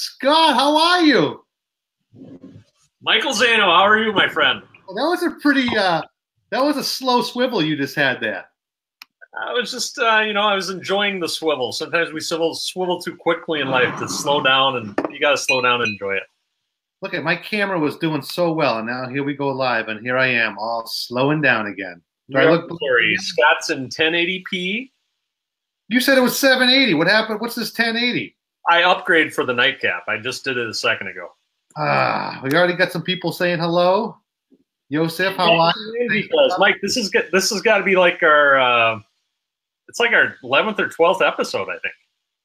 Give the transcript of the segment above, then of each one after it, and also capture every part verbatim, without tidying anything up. Scott, how are you? Michael Zaino, how are you, my friend? Well, that was a pretty, uh, that was a slow swivel you just had there. I was just, uh, you know, I was enjoying the swivel. Sometimes we swivel, swivel too quickly in life to slow down, and you got to slow down and enjoy it. Look at my camera was doing so well, and now here we go live, and here I am, all slowing down again. Do I look blurry? Scott's in ten eighty p. You said it was seven eighty. What happened? What's this ten eighty? I upgrade for the Nite Cap. I just did it a second ago. Ah, we already got some people saying hello. Yosef, how are you? Mike, this is this has got to be like our uh, it's like our eleventh or twelfth episode, I think.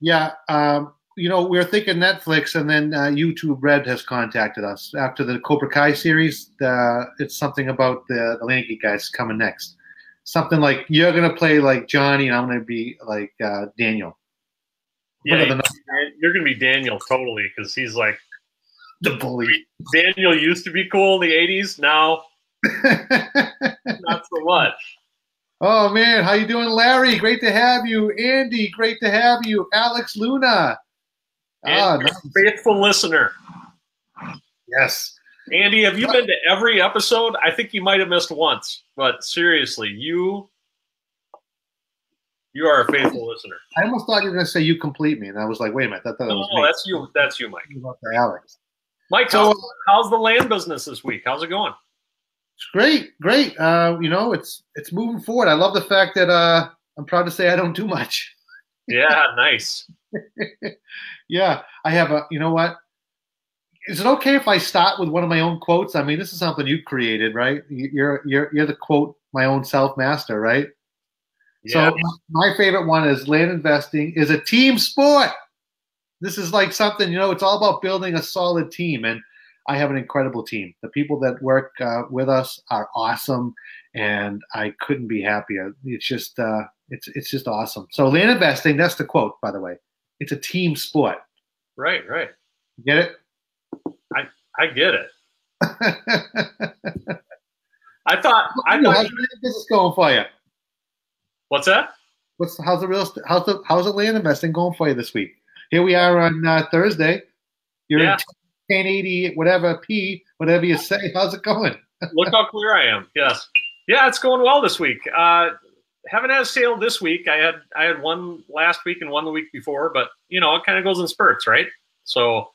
Yeah, um, you know, we were thinking Netflix, and then uh, YouTube Red has contacted us after the Cobra Kai series. Uh, it's something about the, the Land Geek guys coming next. Something like you're gonna play like Johnny, and I'm gonna be like uh, Daniel. Yeah, you're gonna be Daniel totally, because he's like the bully. Daniel used to be cool in the eighties. Now, not so much. Oh man, how you doing, Larry? Great to have you, Andy. Great to have you, Alex Luna. Ah, nice. Faithful listener. Yes, Andy. Have you been to every episode? I think you might have missed once, but seriously, you. You are a faithful listener. I almost thought you were going to say you complete me, and I was like, wait a minute. That, that no, was no, me. That's you. That's you, Mike. Alex. Mike, so, how's, how's the land business this week? How's it going? It's great, great. Uh, you know, it's it's moving forward. I love the fact that uh, I'm proud to say I don't do much. Yeah, nice. Yeah, I have a. You know what? Is it okay if I start with one of my own quotes? I mean, this is something you created, right? You're you're you're the quote my own self master, right? Yeah. So my favorite one is land investing is a team sport. This is like something, you know, it's all about building a solid team. And I have an incredible team. The people that work uh, with us are awesome. And I couldn't be happier. It's just, uh, it's, it's just awesome. So land investing, that's the quote, by the way. It's a team sport. Right, right. You get it? I, I get it. I thought, I thought. How's the business going for you? What's that? What's how's the real how's the how's the land investing going for you this week? Here we are on uh, Thursday. You're yeah. in ten eighty whatever p whatever you say. How's it going? Look how clear I am. Yes, yeah, it's going well this week. Uh, haven't had a sale this week. I had I had one last week and one the week before, but you know it kind of goes in spurts, right? So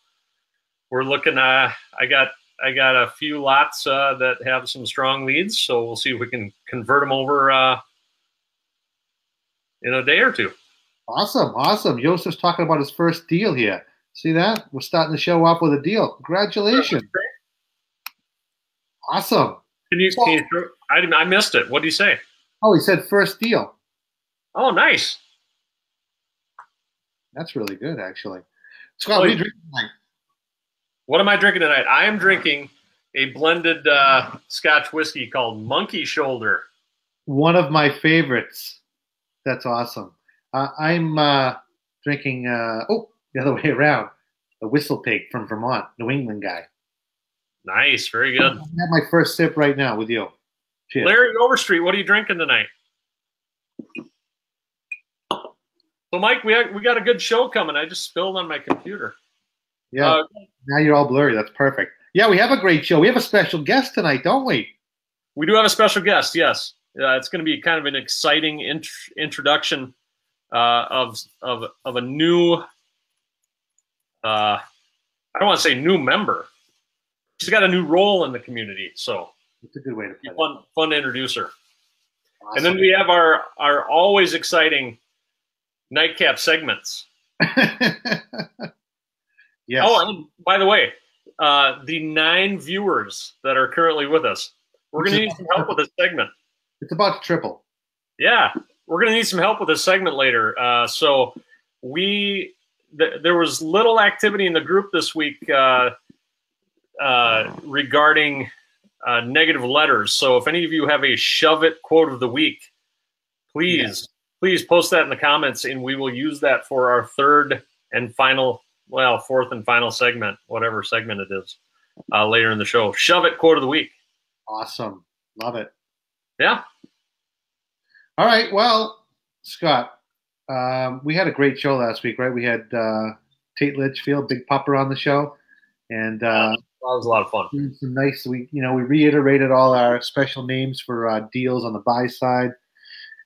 we're looking. Uh, I got I got a few lots uh, that have some strong leads, so we'll see if we can convert them over. Uh, in a day or two. Awesome, awesome. Joseph's talking about his first deal here. See that? We're starting to show up with a deal. Congratulations. Awesome. Can you, can you I, didn't, I missed it. What did you say? Oh, he said first deal. Oh, nice. That's really good, actually. Scott, oh, what are you drinking tonight? What am I drinking tonight? I am drinking a blended uh, Scotch whiskey called Monkey Shoulder. One of my favorites. That's awesome. Uh, I'm uh, drinking, uh, oh, the other way around, a Whistle Pig from Vermont, New England guy. Nice. Very good. I had my first sip right now with you. Cheers. Larry Overstreet, what are you drinking tonight? So, Mike, we, we got a good show coming. I just spilled on my computer. Yeah. Uh, now you're all blurry. That's perfect. Yeah, we have a great show. We have a special guest tonight, don't we? We do have a special guest, yes. Uh, it's going to be kind of an exciting int introduction uh, of of of a new. Uh, I don't want to say new member. She's got a new role in the community, so it's a good way to put it. Fun, fun to introduce her. Awesome. And then we have our our always exciting nightcap segments. Yes. Oh, and by the way, uh, the nine viewers that are currently with us, we're going to need some help with this segment. It's about to triple. Yeah, we're going to need some help with this segment later. Uh, so we th there was little activity in the group this week uh, uh, regarding uh, negative letters. So if any of you have a shove it quote of the week, please, yes. please post that in the comments, and we will use that for our third and final, well, fourth and final segment, whatever segment it is, uh, later in the show. Shove it quote of the week. Awesome. Love it. Yeah. All right. Well, Scott, um, we had a great show last week, right? We had uh, Tate Litchfield, Big Papa, on the show, and uh, that was a lot of fun. Some nice, we you know we reiterated all our special names for uh, deals on the buy side,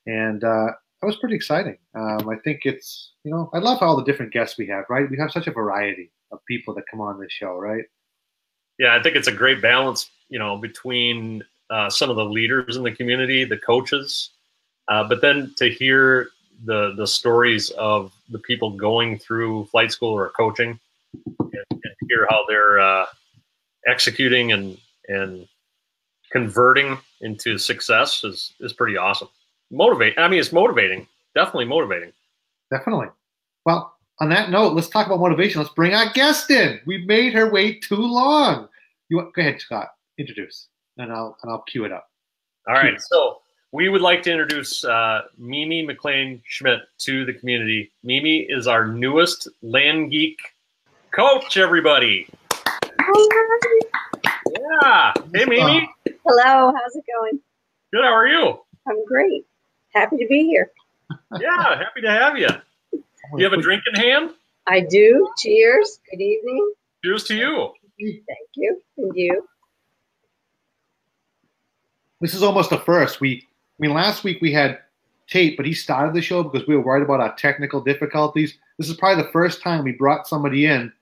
and uh, that was pretty exciting. Um, I think it's you know I love all the different guests we have. Right, we have such a variety of people that come on this show. Right. Yeah, I think it's a great balance, you know, between uh, some of the leaders in the community, the coaches, uh, but then to hear the the stories of the people going through flight school or coaching, and, and hear how they're uh, executing and and converting into success is is pretty awesome. Motivate. I mean, it's motivating. Definitely motivating. Definitely. Well, on that note, let's talk about motivation. Let's bring our guest in. We made her wait too long. You want, go ahead, Scott. Introduce, and I'll and I'll cue it up. All right. So we would like to introduce uh, Mimi McLean Schmidt to the community. Mimi is our newest Landgeek coach. Everybody. Hi. Yeah. Hey, Mimi. Hello. How's it going? Good. How are you? I'm great. Happy to be here. Yeah. Happy to have you. Do you have a drink in hand? I do. Cheers. Good evening. Cheers to you. Thank you. And you. This is almost the first week. I mean, last week we had Tate, but he started the show because we were worried about our technical difficulties. This is probably the first time we brought somebody in,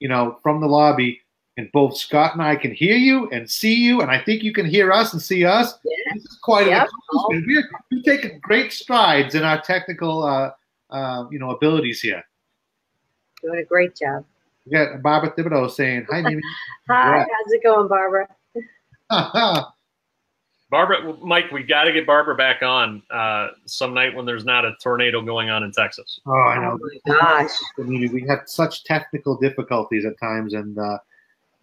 you know, from the lobby, and both Scott and I can hear you and see you, and I think you can hear us and see us. Yeah. This is quite yep. an accomplishment. We're taking great strides in our technical uh Uh, you know, abilities here. Doing a great job. We got Barbara Thibodeau saying, hi, Mimi. Hi, right. How's it going, Barbara? Barbara, Mike, we got to get Barbara back on uh, some night when there's not a tornado going on in Texas. Oh, I know. Oh my gosh. We had such technical difficulties at times, and uh,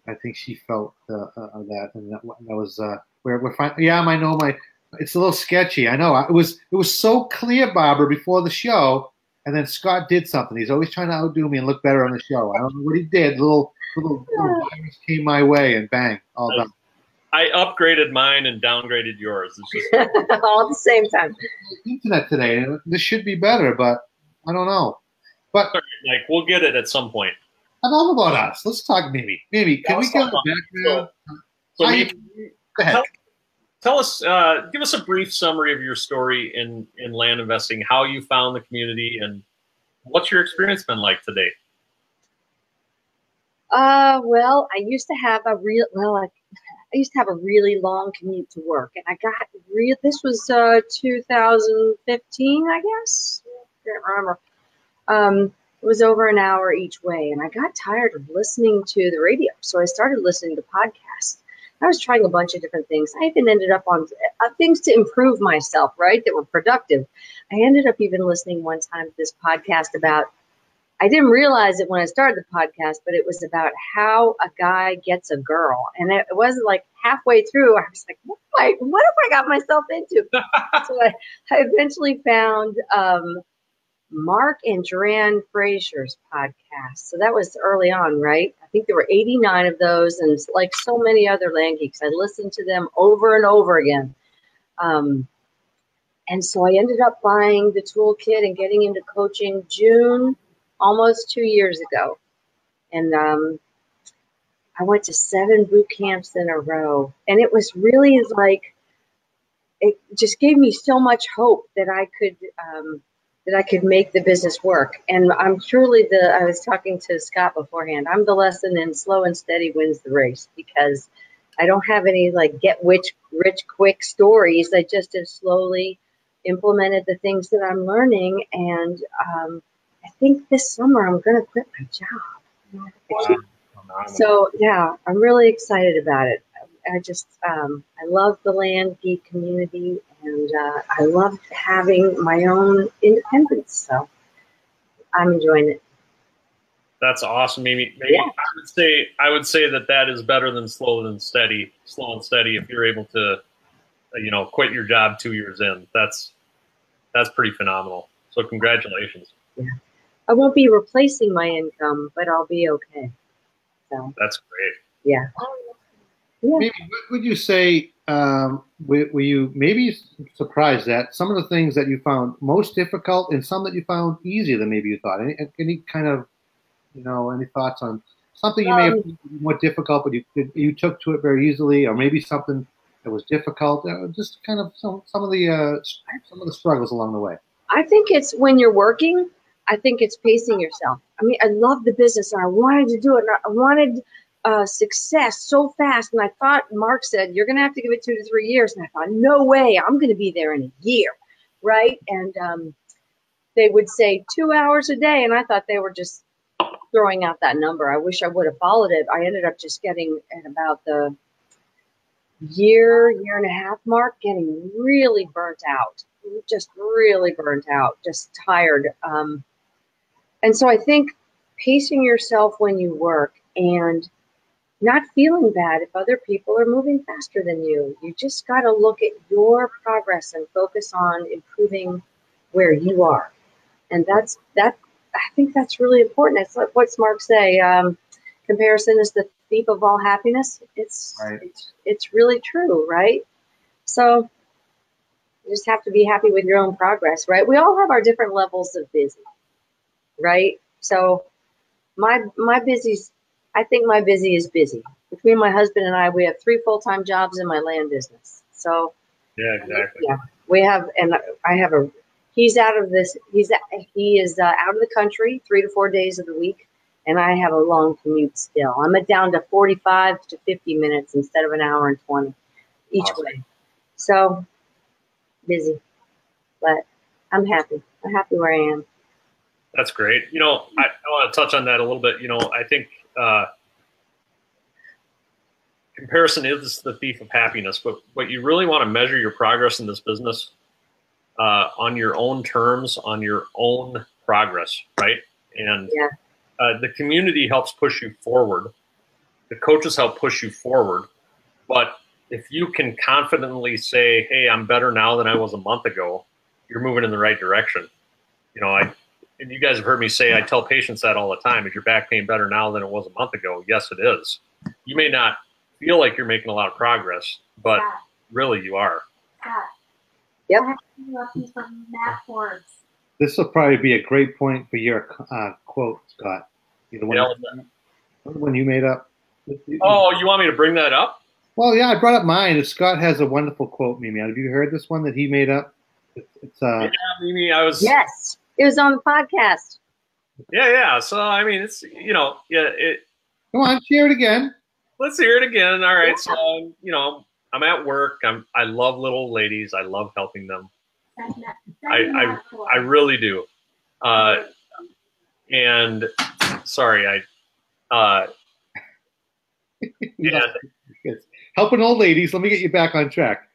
I think she felt uh, uh, that. And that, that was uh, where we're fine. Yeah, I know. My, it's a little sketchy. I know. It was, it was so clear, Barbara, before the show. And then Scott did something. He's always trying to outdo me and look better on the show. I don't know what he did. Little little, little virus came my way, and bang, all done. I upgraded mine and downgraded yours. It's just all at the same time. Internet today. This should be better, but I don't know. But right, Mike, we'll get it at some point. Enough about us. Let's talk, Mimi. Mimi, can we go back? So, so Mimi, go ahead. Tell, tell us, uh, give us a brief summary of your story in, in land investing, how you found the community, and what's your experience been like to date? Uh, well, I used to have a real, well, I, I used to have a really long commute to work, and I got real, this was uh, two thousand fifteen, I guess, I can't remember. Um, it was over an hour each way, and I got tired of listening to the radio, so I started listening to podcasts. I was trying a bunch of different things. I even ended up on uh, things to improve myself, right, that were productive. I ended up even listening one time to this podcast about, I didn't realize it when I started the podcast, but it was about how a guy gets a girl. And it wasn't like halfway through, I was like, what, I, what have I got myself into? So I, I eventually found um, Mark and Duran Fraser's podcast. So that was early on, right? I think there were eighty-nine of those, and like so many other land geeks, I listened to them over and over again. Um, and so I ended up buying the toolkit and getting into coaching June, almost two years ago. And um, I went to seven boot camps in a row, and it was really like, it just gave me so much hope that I could, um, that I could make the business work. And I'm truly the, I was talking to Scott beforehand, I'm the lesson in slow and steady wins the race, because I don't have any like get rich, rich quick stories. I just have slowly implemented the things that I'm learning. And um, I think this summer I'm gonna quit my job. Wow. So yeah, I'm really excited about it. I just, um, I love the land geek community, and uh, I love having my own independence. So I'm enjoying it. That's awesome, Mimi. Maybe yeah. I would say I would say that that is better than slow and steady. Slow and steady. If you're able to, you know, quit your job two years in, that's that's pretty phenomenal. So congratulations. Yeah, I won't be replacing my income, but I'll be okay. So that's great. Yeah. Yeah. Maybe, what would you say, um, were, were you maybe surprised at some of the things that you found most difficult and some that you found easier than maybe you thought? Any, any kind of You know, any thoughts on something you um, may have found more difficult, but you you took to it very easily, or maybe something that was difficult? Uh, just kind of some some of the uh, some of the struggles along the way. I think it's when you're working. I think it's pacing yourself. I mean, I love the business, and I wanted to do it, and I wanted uh, success so fast. And I thought, Mark said, you're going to have to give it two to three years. And I thought, no way, I'm going to be there in a year, right? And um, they would say two hours a day, and I thought they were just throwing out that number. I wish I would have followed it. I ended up just getting at about the year, year and a half mark, getting really burnt out, just really burnt out, just tired. Um, And so I think pacing yourself when you work and not feeling bad if other people are moving faster than you. You just got to look at your progress and focus on improving where you are. And that's that. I think that's really important. It's like, what's Mark say? Um, comparison is the thief of all happiness. It's, right. it's it's really true, right? So you just have to be happy with your own progress, right? We all have our different levels of busy. Right. So my my busy's I think my busy is busy. Between my husband and I, we have three full time jobs in my land business. So yeah, exactly. Yeah, we have, and I have a. He's out of this. He's he is uh, out of the country three to four days of the week, and I have a long commute still. I'm at down to forty five to fifty minutes instead of an hour and twenty each awesome. way. So busy, but I'm happy. I'm happy where I am. That's great. You know, I, I want to touch on that a little bit. You know, I think uh, comparison is the thief of happiness, but what you really want to measure your progress in this business uh, on your own terms, on your own progress, right? And yeah. uh, the community helps push you forward. The coaches help push you forward. But if you can confidently say, hey, I'm better now than I was a month ago, you're moving in the right direction. You know, I... And you guys have heard me say, I tell patients that all the time, is your back pain better now than it was a month ago? Yes, it is. You may not feel like you're making a lot of progress, but yeah. really you are. Yeah. Yep. Lucky from Matt Forbes. This will probably be a great point for your uh, quote, Scott. The one, yeah, the one you made up. Oh, you want me to bring that up? Well, yeah, I brought up mine. Scott has a wonderful quote, Mimi. Have you heard this one that he made up? It's, uh, yeah, Mimi, I was... Yes. It was on the podcast. Yeah, yeah. So, I mean, it's, you know, yeah. It, Come on, share it again. Let's hear it again. All right. Yeah. So, um, you know, I'm at work. I'm, I love little old ladies. I love helping them. That's not, that's I, I, I really do. Uh, and sorry, I, uh, yeah. Helping old ladies. Let me get you back on track.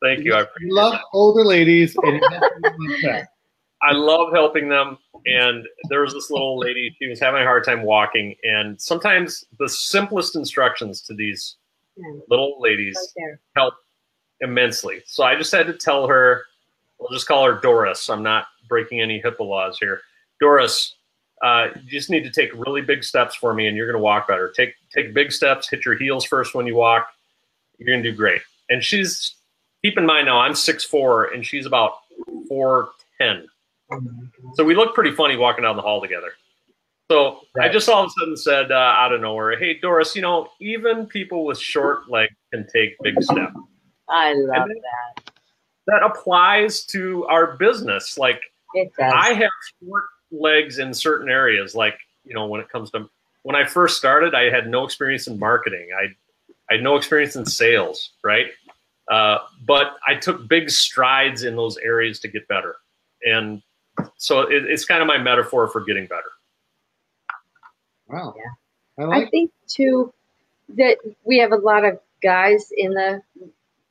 Thank you. you I appreciate love that. Older ladies and helping them on track. I love helping them, and there was this little lady, she was having a hard time walking, and sometimes the simplest instructions to these little ladies right help immensely. So I just had to tell her, we'll just call her Doris, I'm not breaking any HIPAA laws here. Doris, uh, you just need to take really big steps for me, and you're going to walk better. Take, take big steps, hit your heels first when you walk, you're going to do great. And she's, keep in mind now, I'm six foot four, and she's about four ten. So we looked pretty funny walking down the hall together. So right. I just all of a sudden said uh, out of nowhere, hey, Doris, you know, even people with short legs can take big steps. I love and that. That applies to our business. Like it does. I have short legs in certain areas. Like, you know, when it comes to when I first started, I had no experience in marketing. I, I had no experience in sales. Right. Uh, but I took big strides in those areas to get better. And so it, it's kind of my metaphor for getting better. Wow. Yeah. I, like I think, too, that we have a lot of guys in the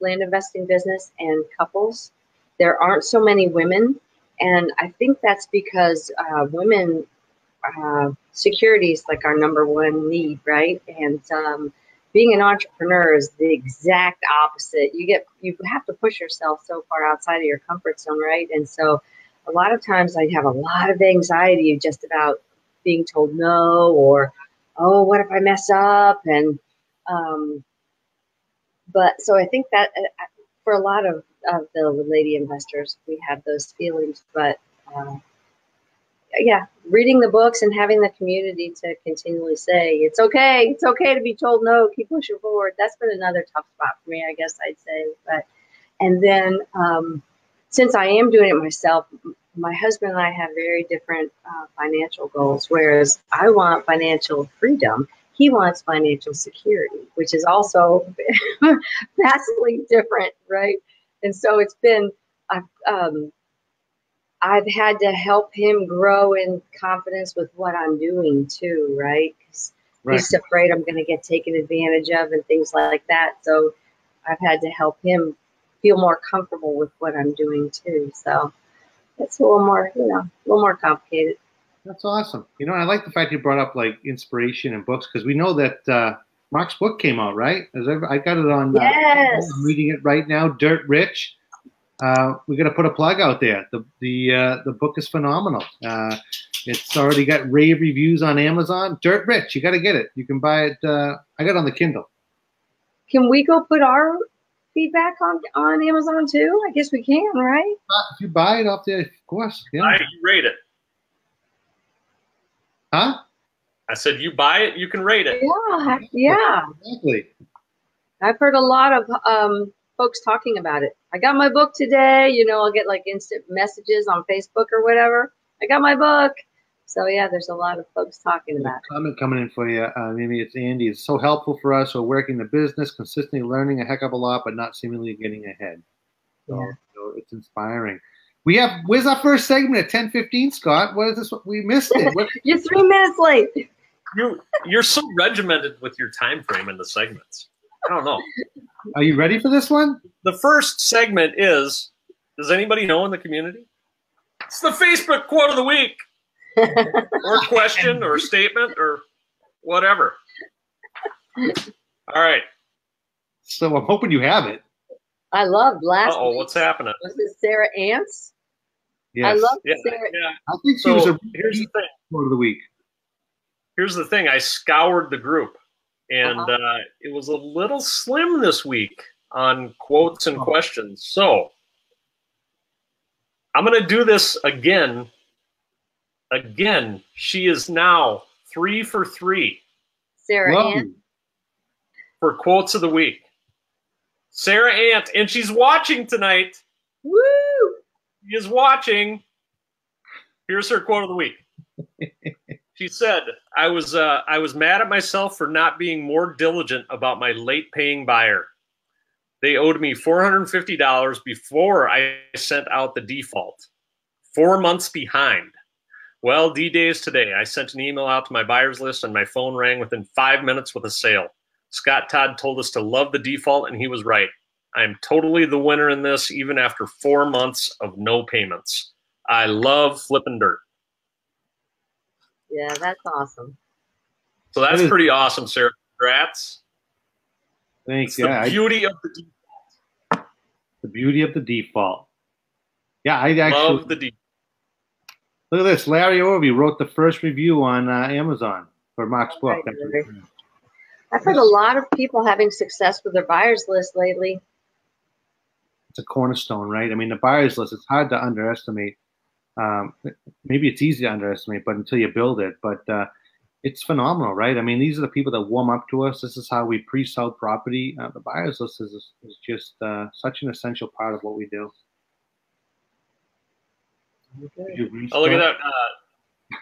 land investing business and couples. There aren't so many women. And I think that's because uh, women, uh, security is like our number one need, right? And um, being an entrepreneur is the exact opposite. You get, you have to push yourself so far outside of your comfort zone, right? And so a lot of times I have a lot of anxiety just about being told no, or, oh, what if I mess up? And, um, but so I think that for a lot of, of the lady investors, we have those feelings, but uh, yeah, reading the books and having the community to continually say, it's okay, it's okay to be told no, keep pushing forward. That's been another tough spot for me, I guess I'd say. But, and then um, since I am doing it myself, my husband and I have very different uh, financial goals, whereas I want financial freedom. He wants financial security, which is also vastly different, right? And so it's been, I've, um, I've had to help him grow in confidence with what I'm doing too, right? 'Cause right. He's afraid I'm going to get taken advantage of and things like that. So I've had to help him feel more comfortable with what I'm doing too. So it's a little more, you know, a little more complicated. That's awesome. You know, I like the fact you brought up like inspiration and books, because we know that uh, Mark's book came out, right? As I, I got it on. Yes. Uh, I'm reading it right now. Dirt Rich. Uh, we're gonna put a plug out there. The the uh, the book is phenomenal. Uh, it's already got rave reviews on Amazon. Dirt Rich. You got to get it. You can buy it. Uh, I got it on the Kindle. Can we go put our feedback on on Amazon too? I guess we can, right? Uh, if you buy it off there, of course. Yeah. I rate it. Huh? I said, you buy it, you can rate it. Yeah, yeah. Exactly. I've heard a lot of um, folks talking about it. I got my book today. You know, I'll get like instant messages on Facebook or whatever. I got my book. So yeah, there's a lot of folks talking about it. Comment coming in for you, uh, Mimi. It's Andy. It's so helpful for us who are working the business, consistently learning a heck of a lot, but not seemingly getting ahead. So, yeah. So it's inspiring. We have, where's our first segment at ten fifteen, Scott? What is this? We missed it. You're three minutes late. You're, you're so regimented with your time frame in the segments. I don't know. Are you ready for this one? The first segment is, does anybody know in the community? It's the Facebook quote of the week. Or question or statement or whatever. All right. So I'm hoping you have it. I loved last Uh-oh, week. What's happening? Was it Sara Ant? Yes. I love yeah, Sarah. Yeah. I think she so was a here's the thing. Quote of the week. Here's the thing. I scoured the group, and uh-huh. uh, it was a little slim this week on quotes and oh. questions. So I'm going to do this again. Again, she is now three for three. Sara Ant. For quotes of the week. Sara Ant, and she's watching tonight. Woo! She is watching. Here's her quote of the week. She said, I was uh, I was mad at myself for not being more diligent about my late-paying buyer. They owed me four hundred fifty dollars before I sent out the default. Four months behind. Well, D-Day is today. I sent an email out to my buyer's list, and my phone rang within five minutes with a sale. Scott Todd told us to love the default, and he was right. I am totally the winner in this, even after four months of no payments. I love flipping dirt. Yeah, that's awesome. So that's that is, pretty awesome, Sara. Congrats. Thanks. Yeah, the beauty I, of the default. The beauty of the default. Yeah, I actually love the default. Look at this. Larry Orby wrote the first review on uh, Amazon for Mark's book. Right, I've heard a lot of people having success with their buyers list lately. It's a cornerstone, right? I mean, the buyers list, it's hard to underestimate. Um, maybe it's easy to underestimate, but until you build it. But uh, it's phenomenal, right? I mean, these are the people that warm up to us. This is how we pre-sell property. Uh, the buyers list is, is just uh, such an essential part of what we do. Okay. Oh, look at that. Uh,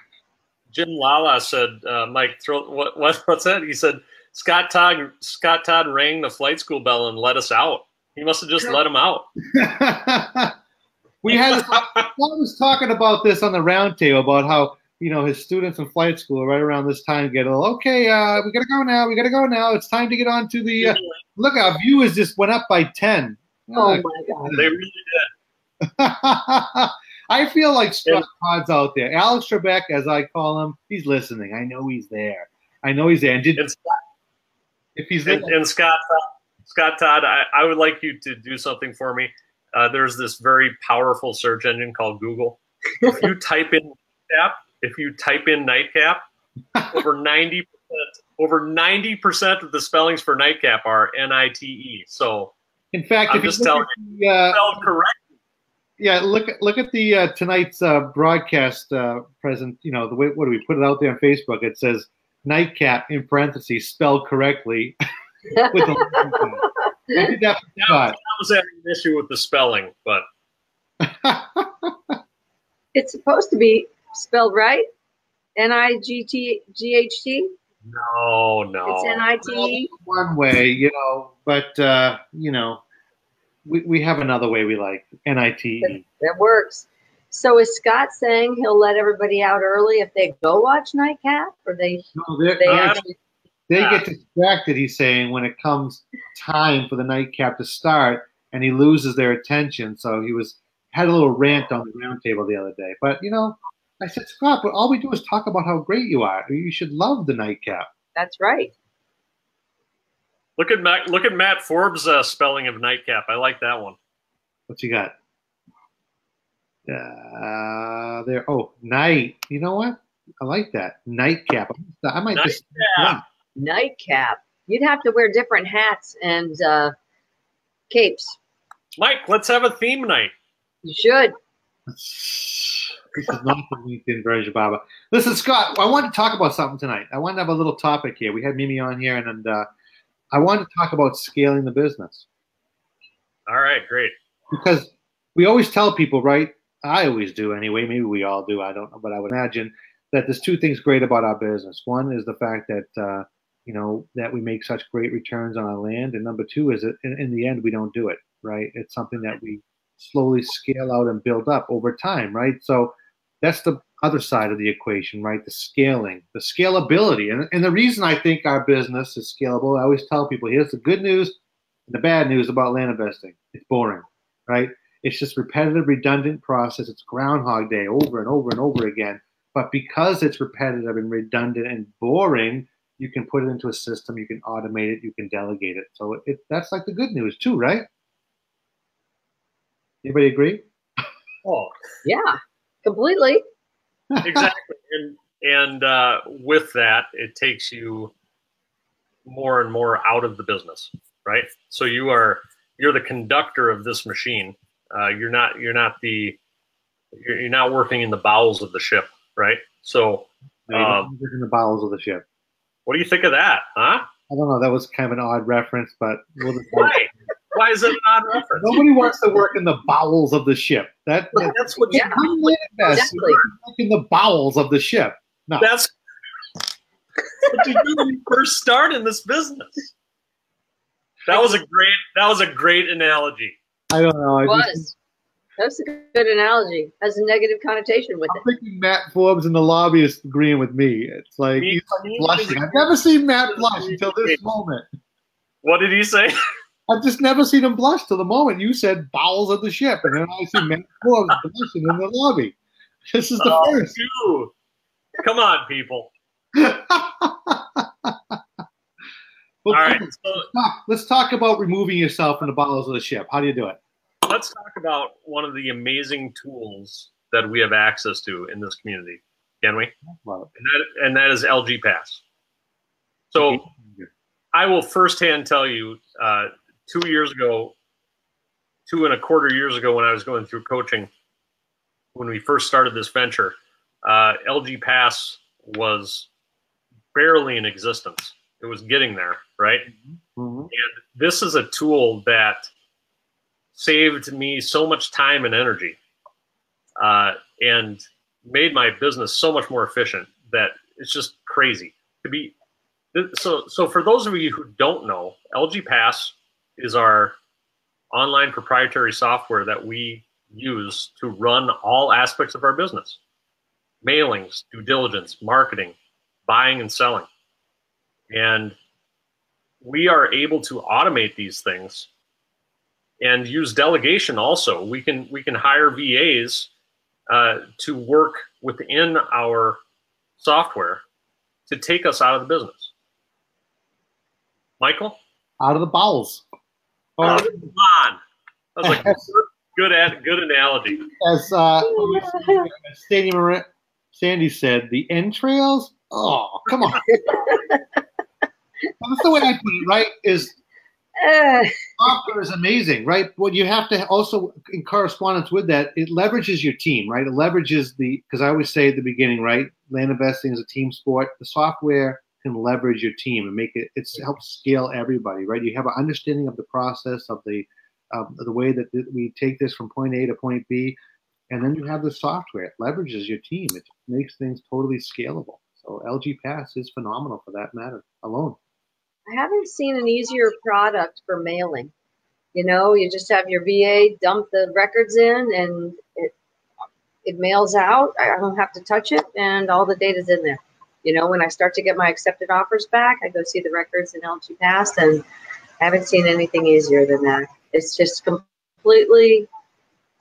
Jim Lala said, uh, Mike, throw, what, what, what's that? He said, Scott Todd Scott Todd rang the flight school bell and let us out. He must have just let him out. we had I was talking about this on the round table about how, you know, his students in flight school right around this time get all okay, uh, we gotta go now, we gotta go now. It's time to get on to the uh, look, our viewers just went up by ten. Oh, oh my god. They really did. I feel like Scott Todd's out there. Alex Trebek, as I call him, he's listening. I know he's there. I know he's there. And did, it's If he's and, and Scott, Scott Todd, I, I would like you to do something for me. Uh, there's this very powerful search engine called Google. If you type in cap, if you type in Nite Cap, over ninety percent, over ninety percent of the spellings for Nite Cap are N I T E. So, in fact, I'm if just you telling you, uh, spelled correctly. yeah, look at look at the uh, tonight's uh, broadcast uh, present. You know, the way what do we put it out there on Facebook? It says Nite Cap in parentheses spelled correctly. With the I did that, that was, I was having an issue with the spelling, but it's supposed to be spelled right. N I G T G H T. No, no. It's N I T. One way, you know, but uh, you know, we we have another way we like N I T. That works. So is Scott saying he'll let everybody out early if they go watch Nite Cap, or they? No, they're, they uh, actually, they yeah. get distracted. He's saying when it comes time for the Nite Cap to start, and he loses their attention. So he was had a little rant on the round table the other day, but you know. I said, Scott, but all we do is talk about how great you are. You should love the Nite Cap. That's right. Look at Matt, look at Matt Forbes' uh, spelling of Nite Cap. I like that one. What you got? Uh, there. Oh, night. You know what? I like that. Nite Cap. I might Nite just. Cap. Nite Cap. You'd have to wear different hats and uh, capes. Mike, let's have a theme night. You should. This is not the LinkedIn version, Baba. Listen, Scott, I wanted to talk about something tonight. I wanted to have a little topic here. We had Mimi on here, and, and uh, I wanted to talk about scaling the business. All right, great. Because we always tell people, right? I always do anyway. Maybe we all do. I don't know, but I would imagine that there's two things great about our business. One is the fact that, uh, you know, that we make such great returns on our land. And number two is that in, in the end, we don't do it, right? It's something that we slowly scale out and build up over time, right? So that's the other side of the equation, right? The scaling, the scalability. And, and the reason I think our business is scalable, I always tell people, here's the good news and the bad news about land investing. It's boring, right? It's just repetitive, redundant process. It's Groundhog Day over and over and over again. But because it's repetitive and redundant and boring, you can put it into a system, you can automate it, you can delegate it. So it, it, that's like the good news too, right? Anybody agree? Oh, yeah, completely. Exactly. And, and uh, with that, it takes you more and more out of the business, right? So you are, you're the conductor of this machine. Uh, you're not, you're not the, you're, you're not working in the bowels of the ship, right? So um, in the bowels of the ship. What do you think of that, huh? I don't know. That was kind of an odd reference, but we'll just right. Why is it an odd reference? Nobody wants to work in the bowels of the ship. That, that that's what yeah, you land exactly. You work in the bowels of the ship. No. That's what you do when you first start in this business. That was a great. That was a great analogy. I don't know. I it was. Just, that's a good analogy. Has a negative connotation with I'm it. I'm thinking Matt Forbes in the lobby is agreeing with me. It's like me, he's like blushing. I've never seen Matt blush until this moment. What did he say? I've just never seen him blush till the moment you said bowels of the ship, and then I see Matt Forbes blushing in the lobby. This is the oh, first. Dude. Come on, people. Well, all right, let's, so, talk, let's talk about removing yourself from the bowels of the ship. How do you do it? Let's talk about one of the amazing tools that we have access to in this community, can we? Wow. And, that, and that is L G Pass. So I will firsthand tell you, uh, Two years ago, two and a quarter years ago when I was going through coaching, when we first started this venture, uh, L G Pass was barely in existence. It was getting there, right? Mm-hmm. And this is a tool that saved me so much time and energy uh, and made my business so much more efficient that it's just crazy. To be so, so for those of you who don't know, L G Pass is our online proprietary software that we use to run all aspects of our business. Mailings, due diligence, marketing, buying and selling. And we are able to automate these things and use delegation also. We can, we can hire V As uh, to work within our software to take us out of the business. Michael? Out of the bowels. Oh, uh, come on. That's like a good, ad, good analogy. As uh, Stadium Sandy said, the entrails? Oh, come on. That's the way I put it, right? Is Uh, software is amazing, right? Well, you have to also, in correspondence with that, it leverages your team, right? It leverages the, because I always say at the beginning, right, land investing is a team sport. The software can leverage your team and make it, it helps scale everybody, right? You have an understanding of the process, of the, um, of the way that we take this from point A to point B, and then you have the software. It leverages your team. It makes things totally scalable. So L G Pass is phenomenal for that matter alone. I haven't seen an easier product for mailing. You know, you just have your V A dump the records in and it, it mails out. I don't have to touch it and all the data's in there. You know, when I start to get my accepted offers back, I go see the records in L G Pass, and I haven't seen anything easier than that. It's just completely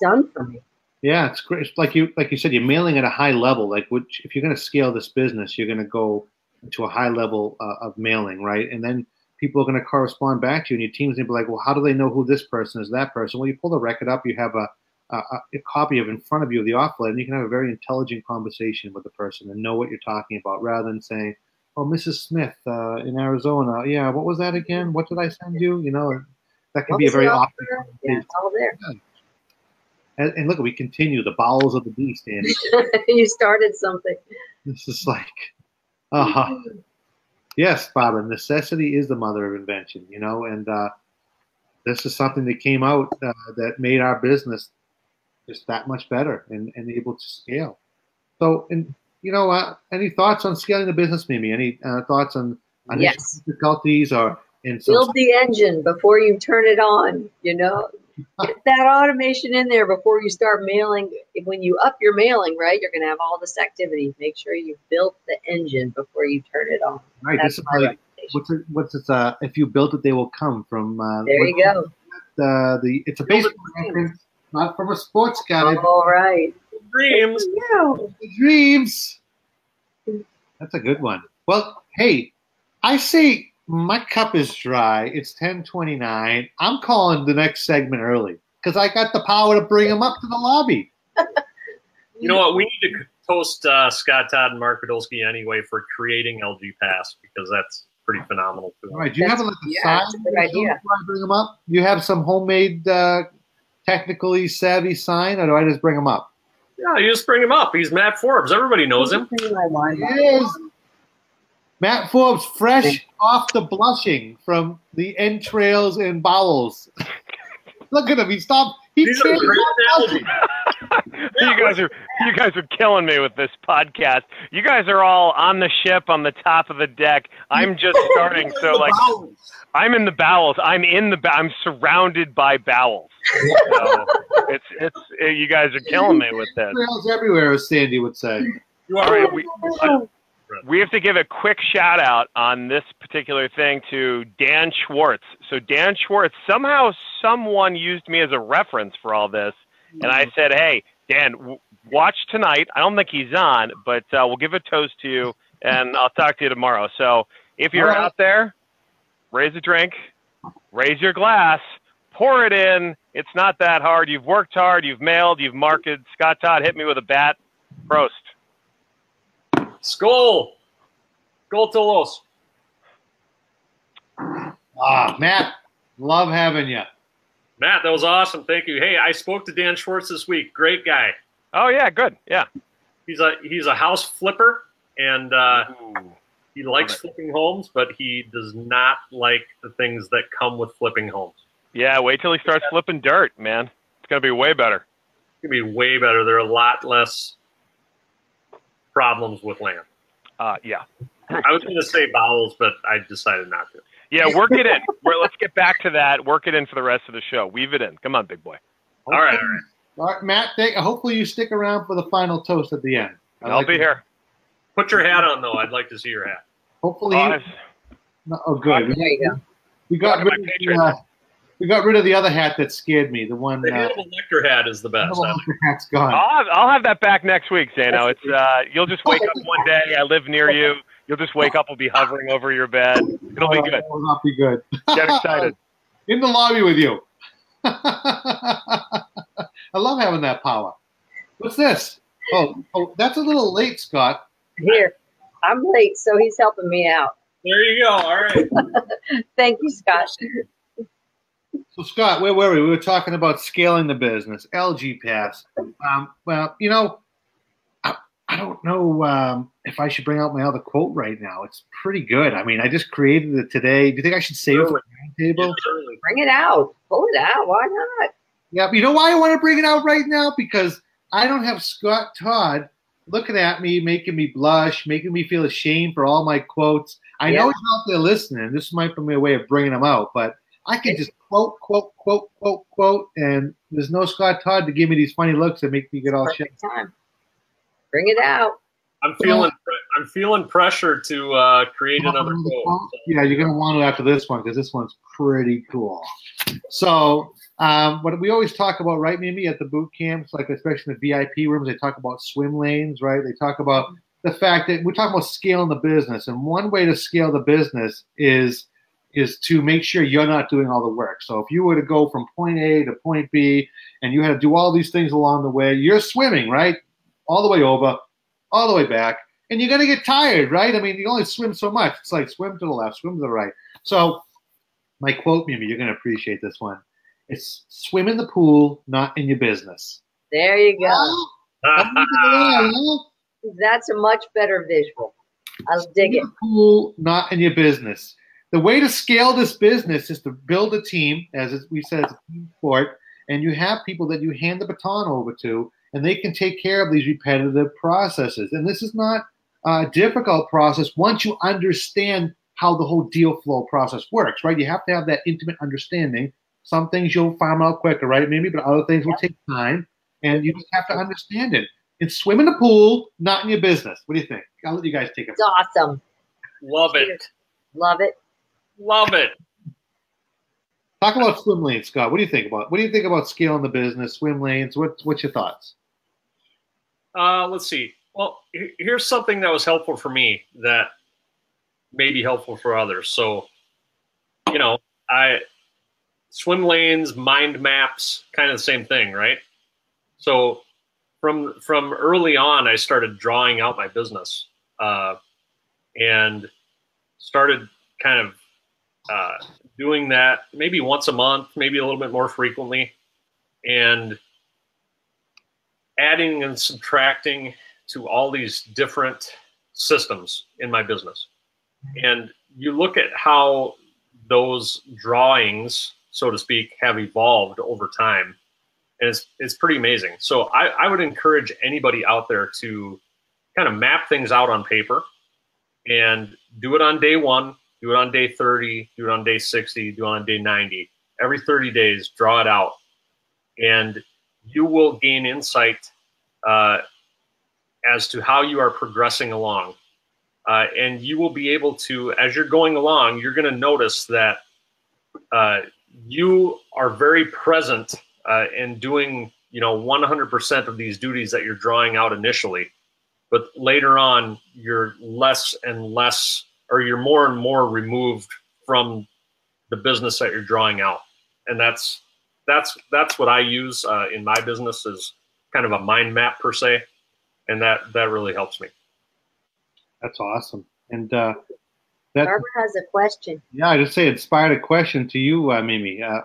done for me. Yeah, it's great. It's like you, like you said, you're mailing at a high level. Like, which, if you're going to scale this business, you're going to go to a high level uh, of mailing, right? And then people are going to correspond back to you, and your team's going to be like, well, how do they know who this person is, that person? Well, you pull the record up, you have a, a, a copy of in front of you of the offer letter, and you can have a very intelligent conversation with the person and know what you're talking about, rather than saying, oh, Missus Smith uh, in Arizona, yeah, what was that again? What did I send you? You know, that can what be a very awkward conversation. Yeah, it's all there. Yeah. And, and look, we continue the bowels of the beast, Andy. You started something. This is like... Uh-huh. Yes, Barbara, necessity is the mother of invention, you know, and uh, this is something that came out uh, that made our business just that much better and, and able to scale. So, and you know, uh, any thoughts on scaling the business, Mimi? Any uh, thoughts on, on yes. difficulties or in build the engine before you turn it on, you know? Get that automation in there before you start mailing. When you up your mailing, right, you're going to have all this activity. Make sure you built the engine before you turn it on. Right. That's this my is like, what's it, what's it, uh, if you built it, they will come from. Uh, there you go. Uh, the It's a baseball reference, not from a sports guy. All right. Dreams. Dreams. That's a good one. Well, hey, I see. My cup is dry. It's ten twenty-nine. I'm calling the next segment early because I got the power to bring them up to the lobby. You know what? We need to toast uh, Scott Todd and Mark Podolsky anyway for creating L G Pass, because that's pretty phenomenal. All right. Do you that's, have a, like, a yeah, sign before I bring them up? Do you have some homemade uh, technically savvy sign, or do I just bring them up? Yeah, you just bring him up. He's Matt Forbes. Everybody knows him. He is. Matt Forbes, fresh off the blushing from the entrails and bowels. Look at him. He stopped. He These are great you guys are you guys are killing me with this podcast. You guys are all on the ship on the top of the deck. I'm just starting, so like I'm in the bowels. I'm in the I'm surrounded by bowels. So it's it's it, you guys are killing me with this. Entrails everywhere, as Sandy would say. You are. Right, we, I, We have to give a quick shout out on this particular thing to Dan Schwartz. So Dan Schwartz, somehow someone used me as a reference for all this. And I said, hey, Dan, w watch tonight. I don't think he's on, but uh, we'll give a toast to you, and I'll talk to you tomorrow. So if you're out there, raise a drink, raise your glass, pour it in. It's not that hard. You've worked hard. You've mailed. You've marketed. Scott Todd hit me with a bat. Prost. Skol. Skol Tolos. Ah, Matt, love having you. Matt, that was awesome. Thank you. Hey, I spoke to Dan Schwartz this week. Great guy. Oh, yeah, good. Yeah. He's a he's a house flipper, and uh, he likes flipping homes, but he does not like the things that come with flipping homes. Yeah, wait till he starts yeah. flipping dirt, man. It's going to be way better. It's going to be way better. They're a lot less... problems with land. Uh, yeah. I was going to say bowels, but I decided not to. Yeah, work it in. We're, let's get back to that. Work it in for the rest of the show. Weave it in. Come on, big boy. All right, all right. All right, Matt, thank, hopefully you stick around for the final toast at the end. I'd I'll like be to, here. Put your hat on, though. I'd like to see your hat. Hopefully. Uh, no, oh, good. We, yeah. we, got rid of the, uh, we got rid of the other hat that scared me. The one the uh, Lecter hat is the best. The hat's gone. I'll have, I'll have that back next week, Zaino. It's uh, you'll just wake up one day. I live near you. You'll just wake up. We'll be hovering over your bed. It'll be good. It will not be good. Get excited. In the lobby with you. I love having that power. What's this? Oh, oh, that's a little late, Scott. Here, I'm late, so he's helping me out. There you go. All right. Thank you, Scott. So, Scott, where were we? We were talking about scaling the business, L G Pass. Um, well, you know, I, I don't know um, if I should bring out my other quote right now. It's pretty good. I mean, I just created it today. Do you think I should save it for the roundtable? Bring it out. Pull it out. Why not? Yeah, but you know why I want to bring it out right now? Because I don't have Scott Todd looking at me, making me blush, making me feel ashamed for all my quotes. I yeah. know he's out there listening. This might be my way of bringing him out, but I can just quote, quote, quote, quote, quote, and there's no Scott Todd to give me these funny looks that make me get all shit. Bring it out. I'm feeling I'm feeling pressure to uh, create another quote. quote. Yeah, you're gonna want it after this one because this one's pretty cool. So um, what we always talk about, right, Mimi, at the boot camps, like especially in the V I P rooms, they talk about swim lanes, right? They talk about the fact that we're talking about scaling the business, and one way to scale the business is is to make sure you're not doing all the work. So if you were to go from point A to point B and you had to do all these things along the way, you're swimming, right? All the way over, all the way back, and you're gonna get tired, right? I mean, you only swim so much. It's like swim to the left, swim to the right. So my quote, Mimi, you're gonna appreciate this one. It's swim in the pool, not in your business. There you go. Oh, that's a much better visual. I'll dig it. Swim in the pool, not in your business. The way to scale this business is to build a team, as we said, it's a team sport, and you have people that you hand the baton over to, and they can take care of these repetitive processes. And this is not a difficult process once you understand how the whole deal flow process works, right? You have to have that intimate understanding. Some things you'll find out quicker, right, maybe, but other things will take time, and you just have to understand it. It's swim in the pool, not in your business. What do you think? I'll let you guys take it. It's awesome. Love it. Love it. Love it. Talk about swim lanes, Scott. What do you think about? What do you think about scaling the business, swim lanes? What, what's your thoughts? Uh, let's see. Well, here's something that was helpful for me that may be helpful for others. So, you know, I swim lanes, mind maps, kind of the same thing, right? So from from early on, I started drawing out my business uh, and started kind of Uh, doing that maybe once a month, maybe a little bit more frequently, and adding and subtracting to all these different systems in my business. And you look at how those drawings, so to speak, have evolved over time, and it's, it's pretty amazing. So I, I would encourage anybody out there to kind of map things out on paper and do it on day one. Do it on day thirty, do it on day sixty, do it on day ninety. Every thirty days, draw it out. And you will gain insight uh, as to how you are progressing along. Uh, and you will be able to, as you're going along, you're going to notice that uh, you are very present uh, in doing, you know, one hundred percent of these duties that you're drawing out initially. But later on, you're less and less, or you're more and more removed from the business that you're drawing out. And that's that's that's what I use uh, in my business, is kind of a mind map per se. And that, that really helps me. That's awesome. And uh, that- Barbara has a question. Yeah, I just say inspired a question to you, uh, Mimi. Uh,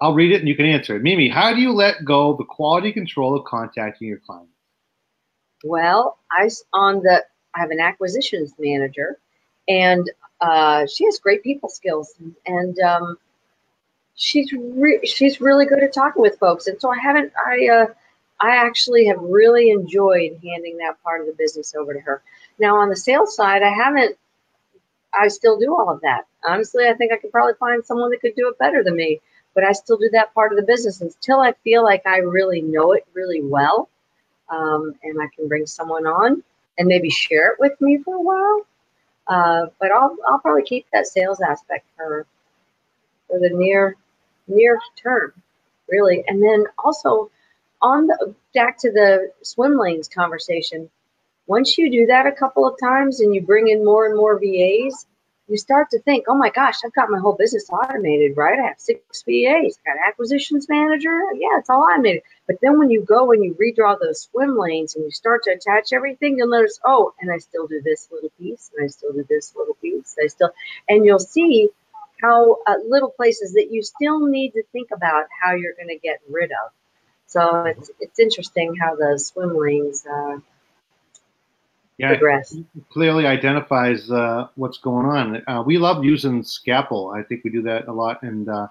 I'll read it and you can answer it. Mimi, how do you let go of the quality control of contacting your clients? Well, I, on the, I have an acquisitions manager, and uh, she has great people skills, and um, she's re she's really good at talking with folks. And so I haven't I uh, I actually have really enjoyed handing that part of the business over to her. Now on the sales side, I haven't. I still do all of that. Honestly, I think I could probably find someone that could do it better than me. But I still do that part of the business until I feel like I really know it really well, um, and I can bring someone on and maybe share it with me for a while. Uh, but I'll, I'll probably keep that sales aspect for, for the near near term, really. And then also, on the back to the swim lanes conversation, once you do that a couple of times and you bring in more and more V As, you start to think, oh my gosh, I've got my whole business automated, right? I have six V As, got an acquisitions manager. Yeah, it's all automated. But then when you go and you redraw those swim lanes and you start to attach everything, you'll notice, oh, and I still do this little piece, and I still do this little piece, I still, and you'll see how uh, little places that you still need to think about how you're going to get rid of. So it's it's interesting how the swim lanes uh, yeah, progress. It clearly identifies uh, what's going on. Uh, we love using Scapple. I think we do that a lot in uh,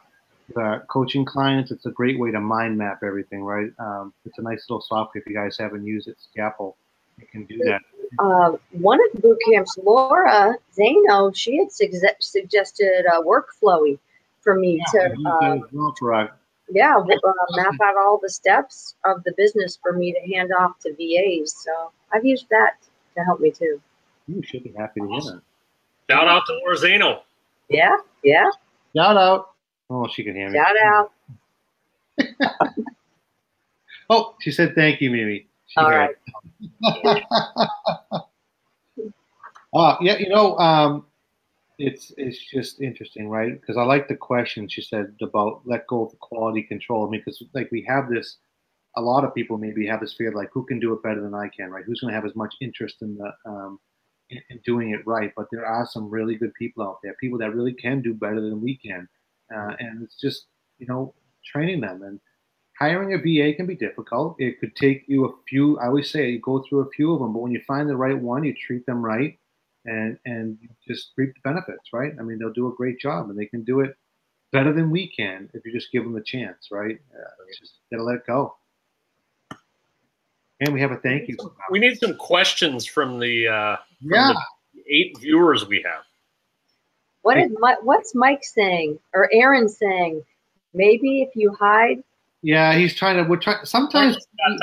the coaching clients. It's a great way to mind map everything, right? Um, it's a nice little software. If you guys haven't used it, Scapple, you can do that. Uh, one of the boot camps, Laura Zaino, she had su suggested uh, Workflowy for me yeah, to uh, well for, uh, yeah, uh, map out all the steps of the business for me to hand off to V As. So I've used that to help me too. You should be happy to hear that. Shout out to Laura Zaino. Yeah, yeah. Shout out. Oh, she can hear me. Shout out. Oh, she said thank you, Mimi. She all right. uh, yeah, you know, um, it's it's just interesting, right? Because I like the question she said about let go of the quality control. I mean, because like we have this, a lot of people maybe have this fear like, who can do it better than I can, right? Who's going to have as much interest in the um, in, in doing it right? But there are some really good people out there, people that really can do better than we can, uh, and it's just you know training them and. Hiring a V A can be difficult. It could take you a few, I always say, you go through a few of them, but when you find the right one, you treat them right and, and you just reap the benefits, right? I mean, they'll do a great job and they can do it better than we can if you just give them the chance, right? Uh, just gotta let it go. And we have a thank you. We need some questions from the, uh, from yeah. the eight viewers we have. What is, what's Mike saying or Aaron saying? Maybe if you hide, yeah, he's trying to. We're trying. Sometimes we,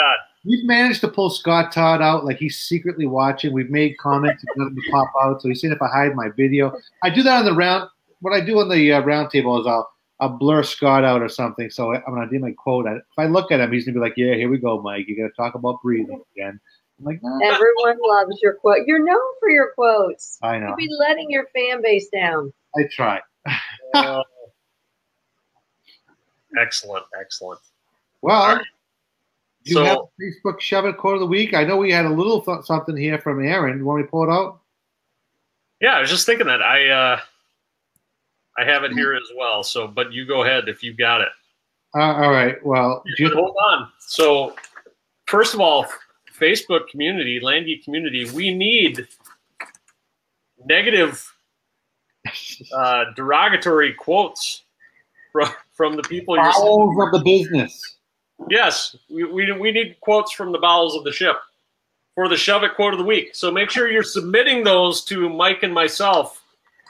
we've managed to pull Scott Todd out, like he's secretly watching. We've made comments to pop out. So he said, "If I hide my video, I do that on the round." What I do on the uh, round table is I'll I'll blur Scott out or something. So when I do my quote, I, if I look at him, he's gonna be like, "Yeah, here we go, Mike. You gotta talk about breathing again." I'm like, nah. Everyone loves your quote. You're known for your quotes. I know. You'll be letting your fan base down. I try. uh, excellent, excellent. Well, you so, have Facebook Shove It Quote of the Week. I know we had a little something here from Aaron. You want me to pull it out? Yeah, I was just thinking that. I uh, I have it here as well. So, but you go ahead if you got it. Uh, all right. Well, you you hold on. So, first of all, Facebook community, Landgeek community, we need negative, uh, derogatory quotes from from the people. The bowels of the business. Yes, we, we, we need quotes from the bowels of the ship for the Shove It Quote of the Week. So make sure you're submitting those to Mike and myself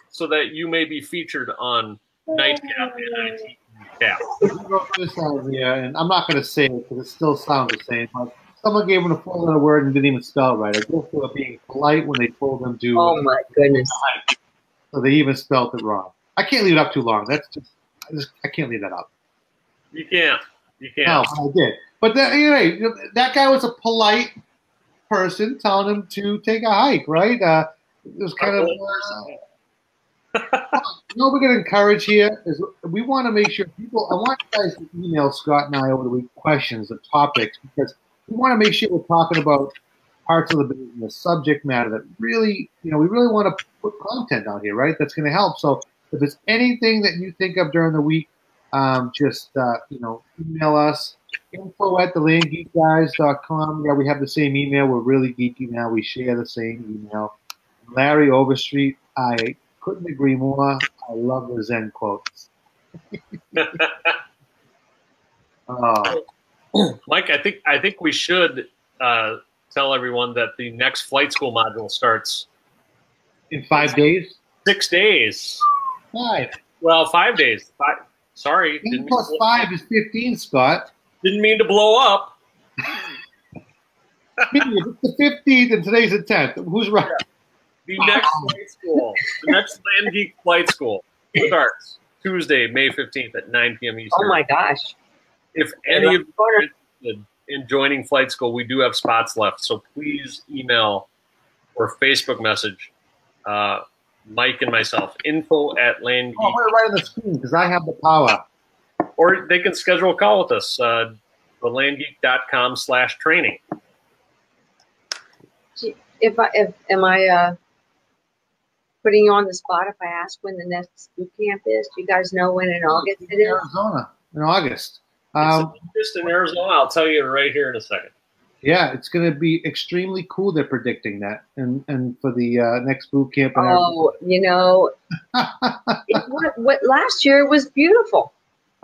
so that you may be featured on Nite Cap and Nite Cap. And I'm not going to say it because it still sounds the same. But someone gave them a four-letter word and didn't even spell right. I go for being polite when they told them to. Oh, my goodness. So they even spelled it wrong. I can't leave it up too long. That's just, I, just, I can't leave that up. You can't. You can't. No, I did. But that, anyway, that guy was a polite person telling him to take a hike, right? Uh, it was kind of uh, you know what we're going to encourage here is we want to make sure people – I want you guys to email Scott and I over the week questions and topics because we want to make sure we're talking about parts of the business, subject matter that really – you know, we really want to put content out here, right? That's going to help. So if there's anything that you think of during the week, Um, just, uh, you know, email us, info at the land geek guys dot com. Yeah, we have the same email. We're really geeky now. We share the same email. Larry Overstreet, I couldn't agree more. I love the Zen quotes. uh, Mike, I think, I think we should uh, tell everyone that the next flight school module starts. In five days? Six days. Five. Well, five days. Five. Sorry. ten plus five is fifteen, Scott. Didn't mean to blow up. It's the fifteenth and today's the tenth. Who's right? Yeah. The wow. next flight school, the next Landgeek flight school starts Tuesday, May fifteenth at nine P M Eastern. Oh, my gosh. If any of you are interested in joining flight school, we do have spots left. So please email or Facebook message uh, Mike and myself, info at Landgeek. Oh, we're right on the screen because I have the power. Or they can schedule a call with us, uh, the landgeek dot com slash training. If I, if, am I, uh, putting you on the spot if I ask when the next boot camp is. Do you guys know when in August it is? Arizona, in August. Um, it's in Arizona. I'll tell you right here in a second. Yeah, it's going to be extremely cool. They're predicting that, and and for the uh, next boot camp. In oh, Arizona. You know, it, what, what last year was beautiful.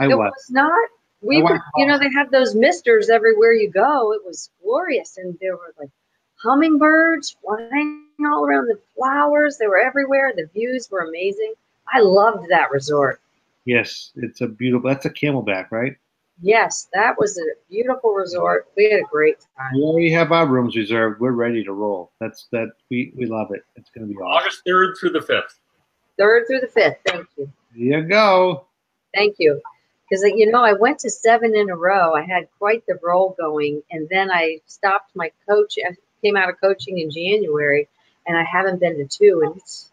I it was, was not. We were, you know, they had those misters everywhere you go. It was glorious, and there were like hummingbirds flying all around, the flowers. They were everywhere. The views were amazing. I loved that resort. Yes, it's a beautiful. That's a Camelback, right? Yes, that was a beautiful resort. We had a great time. We already have our rooms reserved. We're ready to roll. That's that. We we love it. It's going to be awesome. August third through the fifth. Third through the fifth. Thank you. There you go. Thank you. Because, you know, I went to seven in a row. I had quite the roll going. And then I stopped my coach. I came out of coaching in January, and I haven't been to two. And, it's,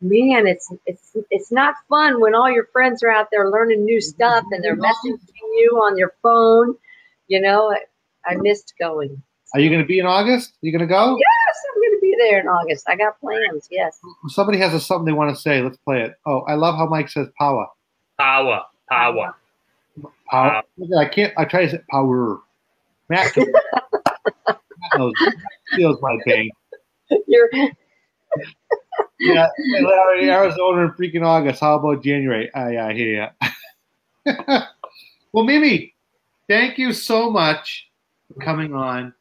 man, it's it's it's not fun when all your friends are out there learning new stuff and they're messaging you on your phone. You know, I, I missed going. Are you going to be in August? Are you going to go? Yes, I'm going to be there in August. I got plans, yes. If somebody has a, something they want to say, let's play it. Oh, I love how Mike says power. Power. Power. Power. I can't. I try to say power. Matt feels my pain. You're. Yeah, Arizona in freaking August. How about January? I, I hear ya. Well, Mimi, thank you so much for coming on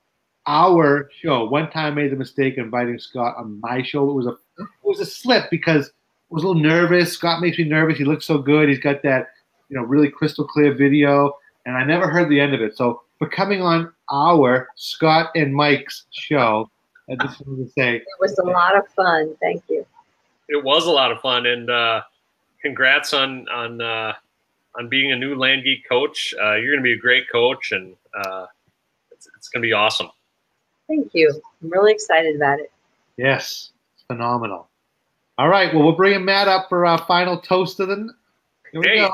our show. One time, I made the mistake of inviting Scott on my show. It was a it was a slip because I was a little nervous. Scott makes me nervous. He looks so good. He's got that, you know, really crystal clear video, and I never heard the end of it. So for coming on our Scott and Mike's show, I just wanted to say it was a lot of fun. Thank you. It was a lot of fun, and uh, congrats on on uh, on being a new Landgeek coach. Uh, you're going to be a great coach, and uh, it's, it's going to be awesome. Thank you. I'm really excited about it. Yes, it's phenomenal. All right, well, we'll bring Matt up for our final toast of the. Here we hey. go.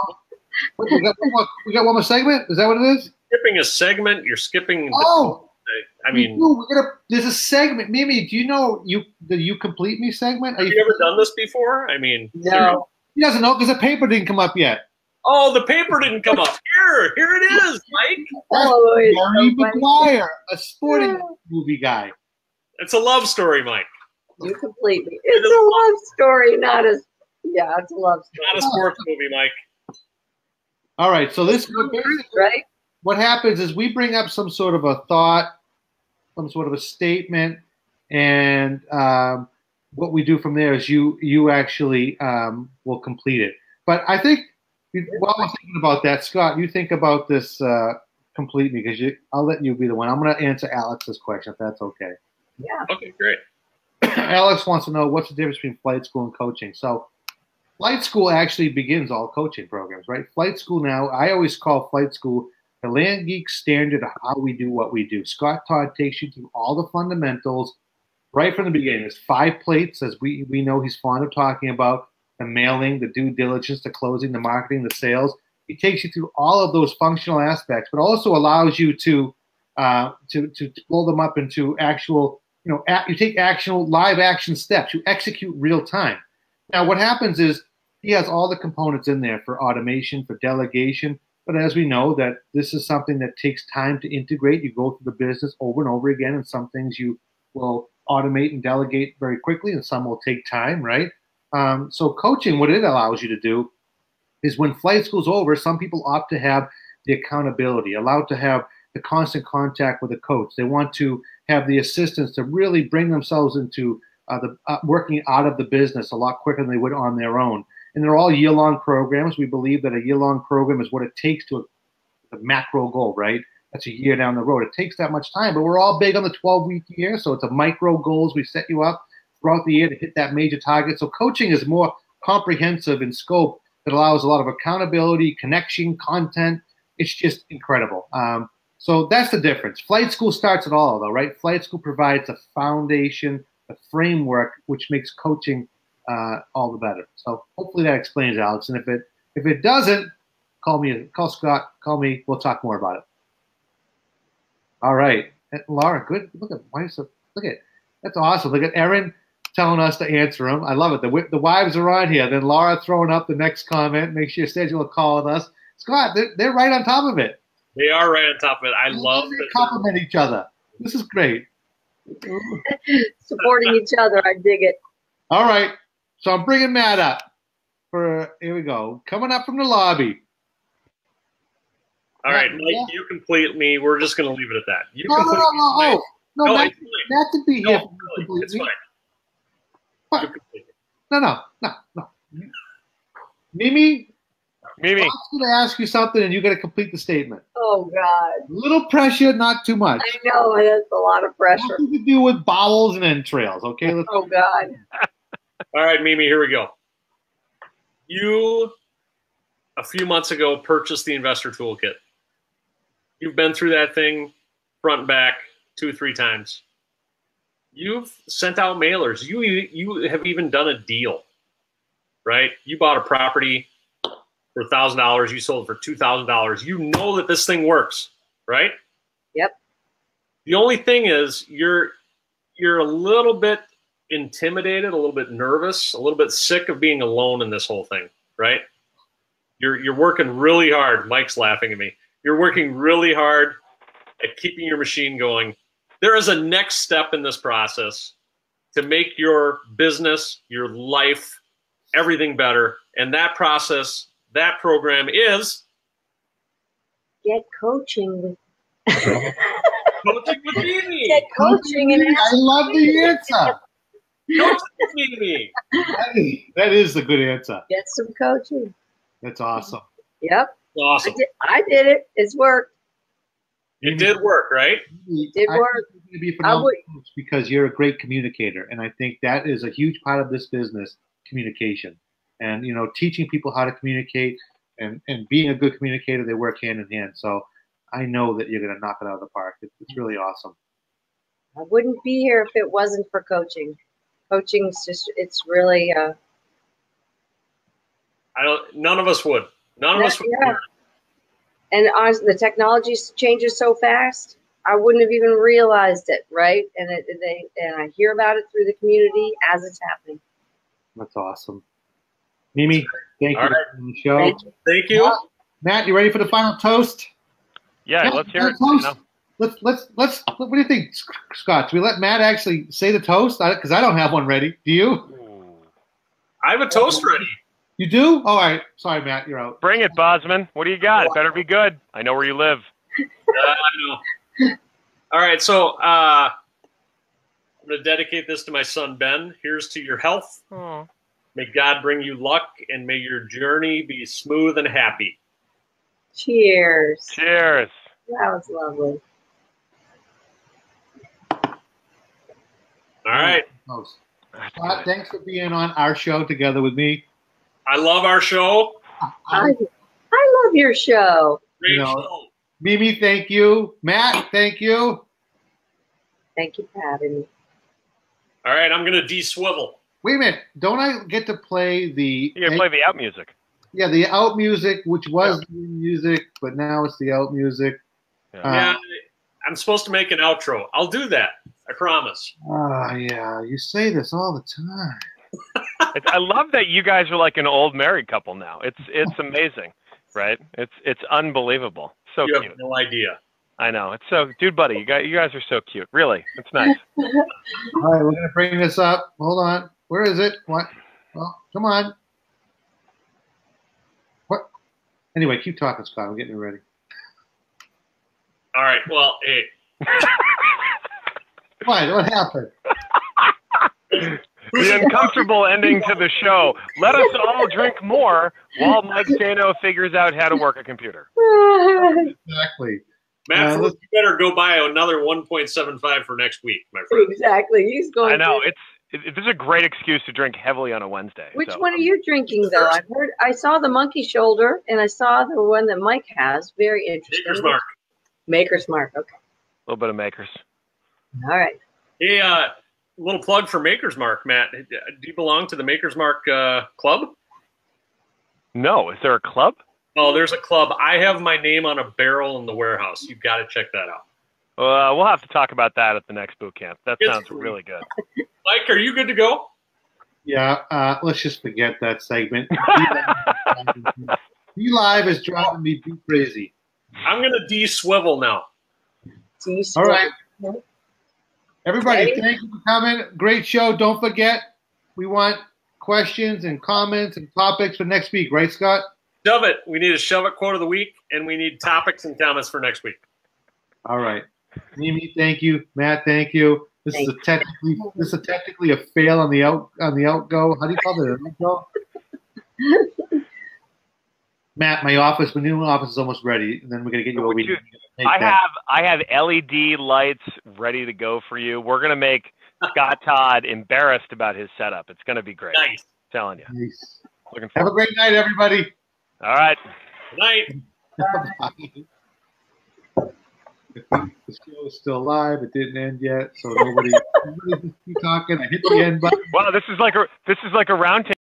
What, we, got one more, we got one more segment? Is that what it is? Skipping a segment. You're skipping. Oh, the, I mean, we we gotta, there's a segment. Mimi, do you know you the You Complete Me segment? Have you, you ever done this before? I mean, no. He doesn't know because the paper didn't come up yet. Oh, the paper didn't come up. Here, here it is, Mike. Oh, Marty McGuire, a sporting yeah. movie guy. It's a love story, Mike. You Complete Me. It's a love story, not a. Yeah, it's a love story. Not a sports movie, Mike. All right, so this right. What happens is we bring up some sort of a thought, some sort of a statement, and um, what we do from there is you you actually um, will complete it. But I think while we're thinking about that, Scott, you think about this uh, completely because you, I'll let you be the one. I'm going to answer Alex's question if that's okay. Yeah. Okay, great. Alex wants to know what's the difference between flight school and coaching. So. Flight school actually begins all coaching programs, right? Flight school now, I always call flight school the Landgeek standard of how we do what we do. Scott Todd takes you through all the fundamentals right from the beginning. There's five plates, as we, we know he's fond of talking about, the mailing, the due diligence, the closing, the marketing, the sales. He takes you through all of those functional aspects, but also allows you to uh, to, to pull them up into actual, you know, at, you take actual live action steps. You execute real time. Now, what happens is he has all the components in there for automation, for delegation. But as we know, that this is something that takes time to integrate. You go through the business over and over again, and some things you will automate and delegate very quickly, and some will take time, right? Um, so coaching, what it allows you to do is when flight school's over, some people opt to have the accountability, allowed to have the constant contact with the coach. They want to have the assistance to really bring themselves into Uh, the, uh, working out of the business a lot quicker than they would on their own. And they're all year-long programs. We believe that a year-long program is what it takes to a, a macro goal, right? That's a year down the road. It takes that much time, but we're all big on the twelve-week year, so it's a micro goals. We set you up throughout the year to hit that major target. So coaching is more comprehensive in scope that allows a lot of accountability, connection, content. It's just incredible. Um, so that's the difference. Flight school starts it all, though, right? Flight school provides a foundation, a framework, which makes coaching uh, all the better. So hopefully that explains, Alex. And if it if it doesn't, call me, call Scott, call me. We'll talk more about it. All right, and Laura, good. Look at look at that's awesome. Look at Aaron telling us to answer them. I love it. The, the wives are on here. Then Laura throwing up the next comment. Make sure you schedule a call with us. Scott, they're, they're right on top of it. They are right on top of it. I they love it. Compliment each other. This is great. Supporting each other. I dig it. All right. So I'm bringing Matt up. For, here we go. Coming up from the lobby. All right, Mike, yeah. you complete me. We're just going to leave it at that. You no, complete no, no, me. no, no, no, no, Matt, Matt to be no, here. Really, it's me. fine. What? No, no, no, no. Mimi, Mimi, I'm going to ask you something, and you got to complete the statement. Oh God. Little pressure, not too much. I know it's a lot of pressure. Nothing to do with bowels and entrails. Okay. Let's oh God. All right, Mimi, here we go. You, a few months ago, purchased the Investor Toolkit. You've been through that thing front and back two, three times. You've sent out mailers. You, you have even done a deal, right? You bought a property for one thousand dollars. You sold it for two thousand dollars. You know that this thing works, right? Yep. The only thing is you're, you're a little bit intimidated, a little bit nervous, a little bit sick of being alone in this whole thing, right? You're, you're working really hard. Mike's laughing at me. You're working really hard at keeping your machine going. There is a next step in this process to make your business, your life, everything better. And that process, that program is... Get coaching. Coaching with Mimi. Get coaching. And I love the answer. Coaching with Mimi. That is the good answer. Get some coaching. That's awesome. Yep. Awesome. I did, I did it. It's worked. It did work, right? It did I work. It's be I would, because you're a great communicator, and I think that is a huge part of this business, communication, and you know, teaching people how to communicate, and and being a good communicator, they work hand in hand. So I know that you're going to knock it out of the park. It's, it's really awesome. I wouldn't be here if it wasn't for coaching. Coaching is just—it's really. Uh, I don't. None of us would. None of us would. Yeah. And honestly, the technology changes so fast. I wouldn't have even realized it, right? And it, they and I hear about it through the community as it's happening. That's awesome, Mimi. Thank All you right. for the show. Thank you. Thank you, Matt. Matt, you ready for the final toast? Yeah, Matt, let's hear it. You know. Let's let's let's. What do you think, Scott? Should we let Matt actually say the toast? Because I, I don't have one ready. Do you? I have a toast ready. You do? All right. Sorry, Matt. You're out. Bring it, Bossman. What do you got? It better be good. I know where you live. uh, I know. All right. So uh, I'm going to dedicate this to my son, Ben. Here's to your health. Aww. May God bring you luck, and may your journey be smooth and happy. Cheers. Cheers. That was lovely. All right. Scott, thanks for being on our show together with me. I love our show. I, I love your show. Great you know, show. Mimi, thank you. Matt, thank you. Thank you for having me. All right, I'm going to de-swivel. Wait a minute. Don't I get to play the... You play the out music. Yeah, the out music, which was yeah. the music, but now it's the out music. Yeah. Uh, yeah, I'm supposed to make an outro. I'll do that. I promise. Oh, yeah. You say this all the time. I love that you guys are like an old married couple now. It's it's amazing, right? It's it's unbelievable. So you have cute. No idea. I know. It's so, dude, buddy. You guys, you guys are so cute. Really, it's nice. All right, we're gonna bring this up. Hold on. Where is it? What? Well, come on. What? Anyway, keep talking, Scott. I'm getting ready. All right. Well, hey. What? What happened? The uncomfortable ending to the show. Let us all drink more while Mike Zaino figures out how to work a computer. Exactly. Matt, uh, you better go buy another one point seven five for next week, my friend. Exactly. He's going I know. To... It's, it, this is a great excuse to drink heavily on a Wednesday. Which so. one are you drinking, though? I heard. I saw the Monkey Shoulder, and I saw the one that Mike has. Very interesting. Maker's Mark. Maker's Mark. Okay. A little bit of Maker's. All right. Hey, uh, little plug for Maker's Mark, Matt. Do you belong to the Maker's Mark uh, club? No. Is there a club? Oh, there's a club. I have my name on a barrel in the warehouse. You've got to check that out. Uh, we'll have to talk about that at the next boot camp. That yes. sounds really good. Mike, are you good to go? Yeah, uh, let's just forget that segment. D-Live is driving me crazy. I'm going to D-swivel now. All right. Everybody, okay. Thank you for coming. Great show. Don't forget, we want questions and comments and topics for next week. Right, Scott? Shove it. We need a shove it quote of the week, and we need topics and comments for next week. All right. Mimi, thank you. Matt, thank you. This Thanks. is a technically this is a technically a fail on the out on the outgo. How do you call it? An outgo? Matt, my office, my new office is almost ready, and then we're gonna get you over here. I that. have I have L E D lights ready to go for you. We're gonna make Scott Todd embarrassed about his setup. It's gonna be great. Nice. I'm telling you. Nice. Looking forward. Have a great night, everybody. All right. Good night. Bye. The show is still live. It didn't end yet, so nobody, nobody keep talking. I hit the end button. Wow, this is like a this is like a round table.